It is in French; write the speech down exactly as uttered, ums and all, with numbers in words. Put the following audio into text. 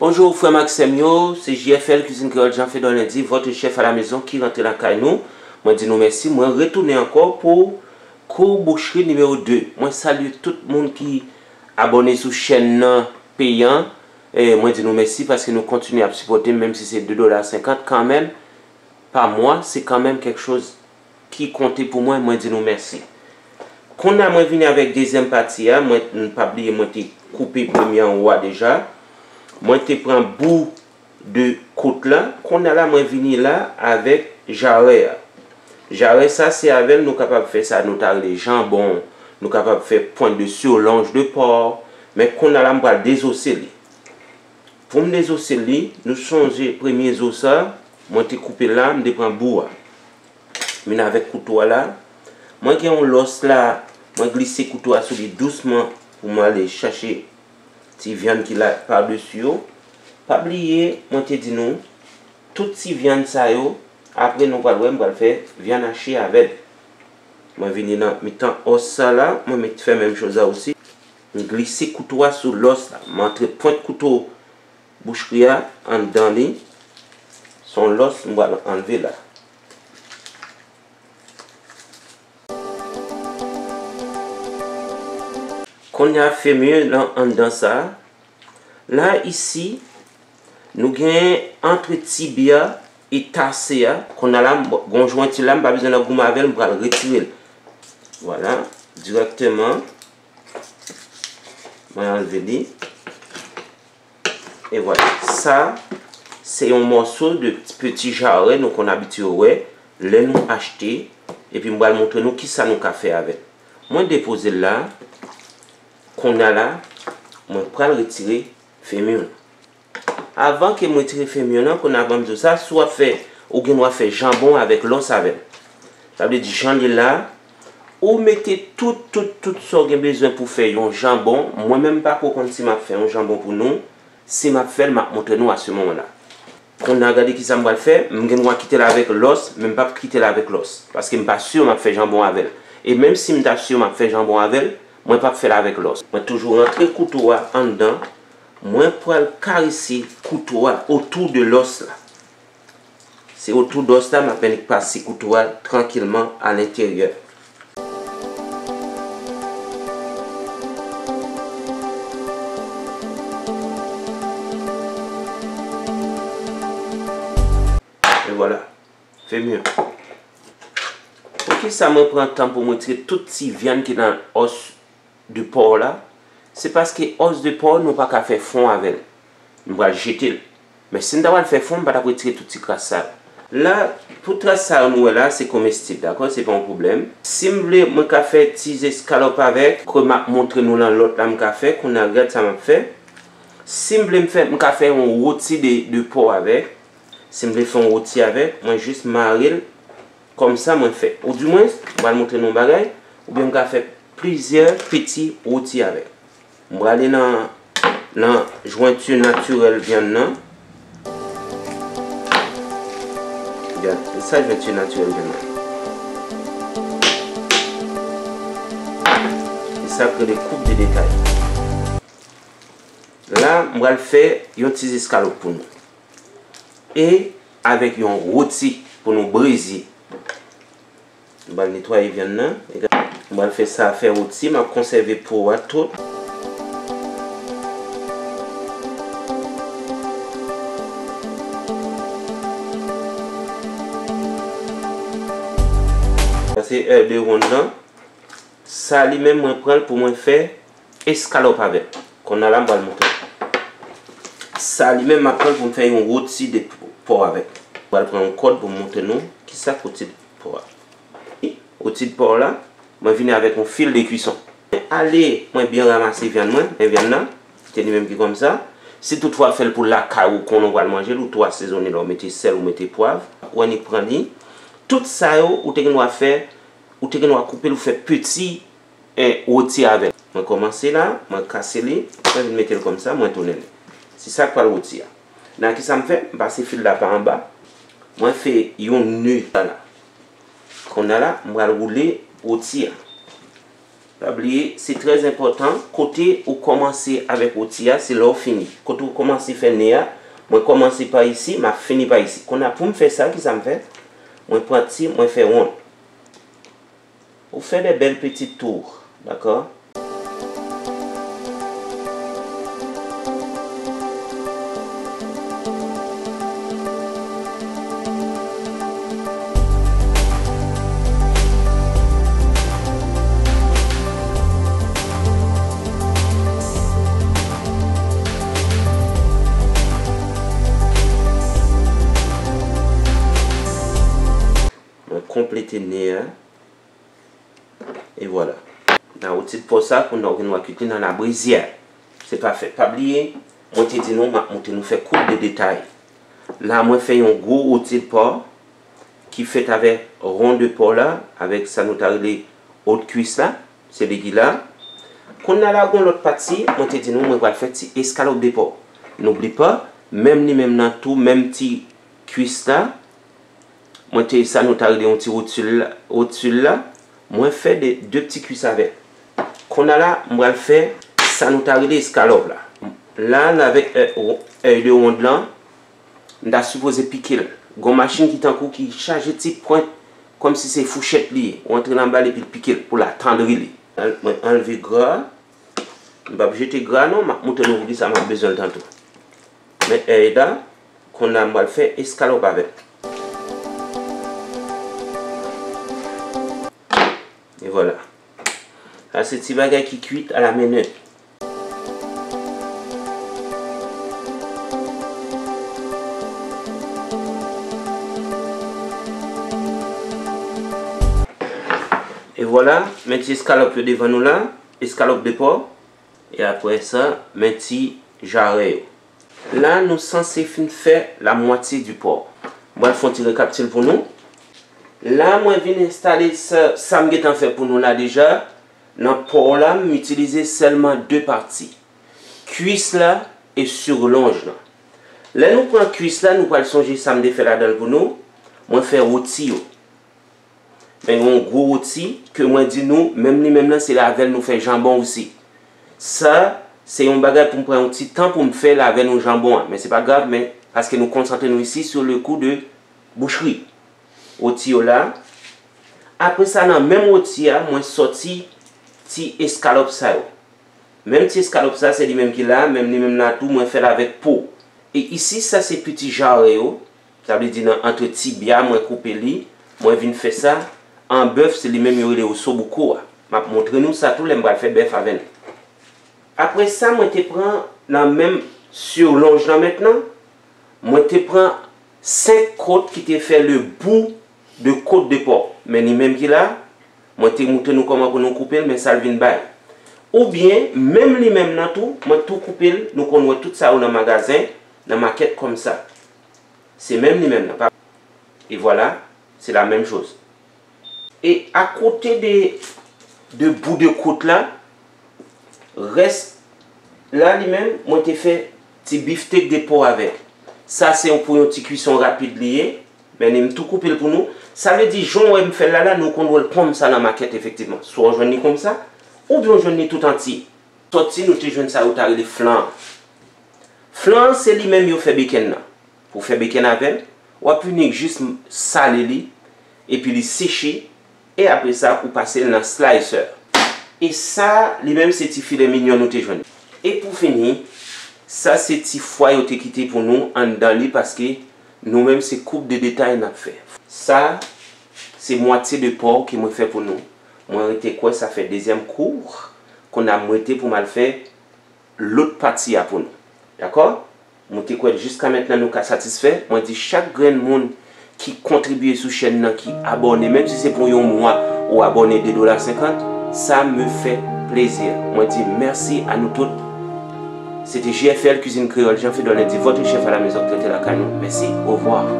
Bonjour frère Maxime, c'est J F L Cuisine Créole, Jean Fédon Lundi, votre chef à la maison qui rentre dans la caille. Moi dis nous merci, moi retourner encore pour cours boucherie numéro deux. Moi salue tout le monde qui abonné sur chaîne payant et moi dis nous merci parce que nous continuons à supporter même si c'est deux dollars cinquante quand même par mois, c'est quand même quelque chose qui comptait pour moi, moi dis nous merci. Quand on a venu avec deuxième partie, hein, moi pas oublier moi t'ai coupé premier en haut déjà. Moi t'ai prend bout de côte là, qu'on a là moi venu là avec jarret. Jarret ça c'est avec nous capable faire ça nous t'a les jambons, nous capable faire pointe de surlonge de porc, mais qu'on a là moi désosser. Pour me désosser, nous changer premier os ça, moi t'ai coupé là, me prend bout. Mais avec couteau là, moi qui on l'os là, moi glisser couteau à celui doucement pour moi aller chercher si viande qui là par-dessus. Pas oublier, moi te dis nous, toute si viande ça yo, après nous va le faire viande hachée avec. Moi venir dans mettant os ça là, moi me faire même chose là aussi. Je glisser couteau sur l'os là, m'entre pointe couteau boucherie en dedans lui. Son l'os on va enlever là. Qu'on a fait mieux là, en dans ça. Là, ici, nous avons entre tibia et tarséa. Qu'on a là, bon joint là, pas besoin de goût avec, on va le retirer. Voilà, directement. On va enlever. Et voilà, ça, c'est un morceau de petit jarret, donc on habitue, ouais, les nous acheter. Et puis, on va montrer nous qui ça nous a fait avec. Moi, déposer là. Qu'on a là, moi je vais retirer fémur. Avant que je retire fémur, qu'on a besoin de ça, soit fait ou qu'on va faire jambon avec l'os avec. Ça veut dire jambon là, ou mettez tout tout tout ce qu'on a besoin pour faire un jambon. Moi même pas pour quand si m'a fait un jambon pour nous, si m'a fait m'a montré nous à ce moment-là. Qu'on a regardé qui ça m'a fait, je vais quitter là avec l'os, même pas quitter là avec l'os parce que je suis pas sûr m'a fait jambon avec. Et même si je suis sûr m'a fait jambon avec, moi pas faire avec l'os. Moi toujours rentrer couteau en dedans. Moi pour caresser couteau autour de l'os là. C'est autour de l'os là, m'a peine passer couteau tranquillement à l'intérieur. Et voilà. Fait mieux. OK, ça me prend temps pour montrer toute si viande qui est dans l'os de porc là, c'est parce que os de porc n'ont pas qu'à faire fond avec. On va le jeter. Mais si on doit le faire fond, on va retirer tout ce trace là. Là, pour trace ça, nous là, c'est comestible, d'accord? C'est pas un problème. Si vous voulez, mon café, petits escalopes avec, comme montre nous dans l'autre là, mon café, qu'on a regardé ça m'a fait. Si vous voulez faire mon café, on rôti de, de porc avec. Si vous voulez faire un rôti avec, moi juste marrer comme ça, moi fait. Ou du moins, on va montrer nos bagages, ou bien mon café. Plusieurs petits outils avec. On va aller dans la jointure naturelle viande là. Regarde, c'est ça jointure naturelle viande là. C'est ça que les coupes de détail. Là, on va le faire un petit escalope pour nous. Et avec un rôti pour nous briser. On va le nettoyer viande là. On va faire ça à faire aussi, m'a conserver pour tout. C'est heure de ronde. Ça lui-même moi prendre pour moi faire escalope avec. Qu'on a là on va le monter. Ça lui-même m'a prendre pour me faire une rôti de porc avec. On va prendre un code pour monter nous qui ça rôti de porc. Rôti de porc là. Je viens avec mon fil de cuisson. Allez, moi bien ramasser viande moi, et viande là, c'est lui même qui comme ça. Si toutefois fait pour la caou qu'on va le manger, ou toi assaisonner là, mettez sel ou mettez poivre, ou on y prend ni. Tout ça yo, ou t'es qu'on va faire, ou t'es qu'on va couper ou faire petit et rôti avec. Moi commencer là, moi casser les, moi je mettre comme ça, moi tourner. C'est ça que le rôti. Là qui ça me fait, passer fil là par en bas. Moi fait yon nœud là. Qu'on a là, moi rouler au tir Pas oublier, c'est très important. Côté où commencer avec outilla, c'est là où fini. Côté où commencer faire néa, moi commencer par ici, m'a fini par ici. Qu'on a pour me faire ça, qui ça me fait? Moi prends ici, moi faire rond. Vous faites des belles petites tours, d'accord? Compléter néa et voilà. Dans le titre pour ça, qu'on a une cuisine dans la brisière, c'est pas fait. Pas oublier, on te dit non, on te nous fait coupe de détails. Là, moi fait un gros outil de porc qui fait avec rond de porc là, avec ça nous tarder haute cuisse là, c'est des guilles là. Qu'on a là, on l'autre partie, on te dit non, on va faire petit escalope de porc. N'oublie pas, même ni même dans tout, même petit cuisse là. Moi, ça nous tarde un petit rotule là. Moi, fait des deux petits cuisses avec. Qu'on a là, moi, fait ça nous tarde escalope là. Là, avec l'œil de ronde là, on a supposé piquer là. Gon machine qui t'en court qui charge des petits points comme si c'est fourchette liée. On entre dans le bal et puis piquer pour la tendre. Moi, enlever gras. Je ne vais pas jeter gras non, mais je vais vous dire ça, je vais besoin tantôt. Mais l'œil là, qu'on a mal fait escalope avec. Et voilà. Là, c'est petit bagage qui cuit à la minute. Et voilà, mettez escalope devant nous là, escalope de porc. Et après ça, mettez jarret. Là, nous sommes censés faire la moitié du porc. Moi, je vais faire un récapitulatif pour nous. Là, moi, je viens installer ça, ça me en fait pour nous là déjà. Dans le porc là, je vais utiliser seulement deux parties. Cuisse là et surlonge là. Là, nous prenons cuisse là, nous allons songer ça me fait là-dedans pour nous. Moi, je vais faire rôti. Mais un gros rôti que moi, dis nous, même les mêmes là, c'est la velle nous fait jambon aussi. Ça, c'est un bagage pour me prendre un petit temps pour me faire la velle au jambon. Mais c'est pas grave, mais parce que nous concentrons ici sur le coup de boucherie. Otio là. Après ça, dans le même outil, moi sorti petit escalope ça. Même petit escalope ça, c'est lui-même qui là, même lui-même là tout, moi fait avec peau. Et ici, ça c'est petit jarret. Ça veut dire entre tibia, moi couper lui, moi viens faire ça. En bœuf, c'est lui-même il est au sobouko. M'a montré nous ça tout, l'aime va faire bœuf avec. Après ça, moi te prends la même surlonge là maintenant. Moi te prends cinq côtes qui te fait le bout de côte de porc. Mais ni même qui là, moi te montre nous comment nous couper, mais ça vient bail. Ou bien, même les mêmes dans tout, moi tout couper, nous connaissons tout ça dans le magasin, dans la maquette comme ça. C'est même les mêmes. Et voilà, c'est la même chose. Et à côté des de bout de côte là, reste là lui-même, moi te fait petit beefsteak de porc avec. Ça c'est pour une petite cuisson rapide liée, mais nous tout couper pour nous. Ça veut dire Jean me fait là là nous contrôle comme ça dans la maquette effectivement. Soit on joue comme ça ou bien on joue tout entier. Sorti nous te joue ça ou t'as les flancs. Flancs c'est lui même yo fait bacon là. Pour faire bacon avec, ou punir juste saler li et puis les sécher et après ça ou passer dans slicer. Et ça lui même c'est petit filet mignon nous te joue. Et pour finir, ça c'est petit foie qui est quitté pour nous en dans parce que nous-mêmes c'est coupe de détails n'a fait. Ça c'est moitié de porc qui m'a fait pour nous. Moi été quoi ça fait deuxième cours qu'on a monté pour mal faire l'autre partie à pour nous. D'accord? Monté quoi jusqu'à maintenant nous qu'a satisfait. Moi dit chaque grain de monde qui contribue sur chaîne là qui abonné même si c'est pour un mois ou abonné deux dollars cinquante, ça me fait plaisir. Moi dit merci à nous tous. C'était J F L Cuisine Créole, Jean Fédon Lundi, votre chef à la maison, traitez la canon. Merci, au revoir.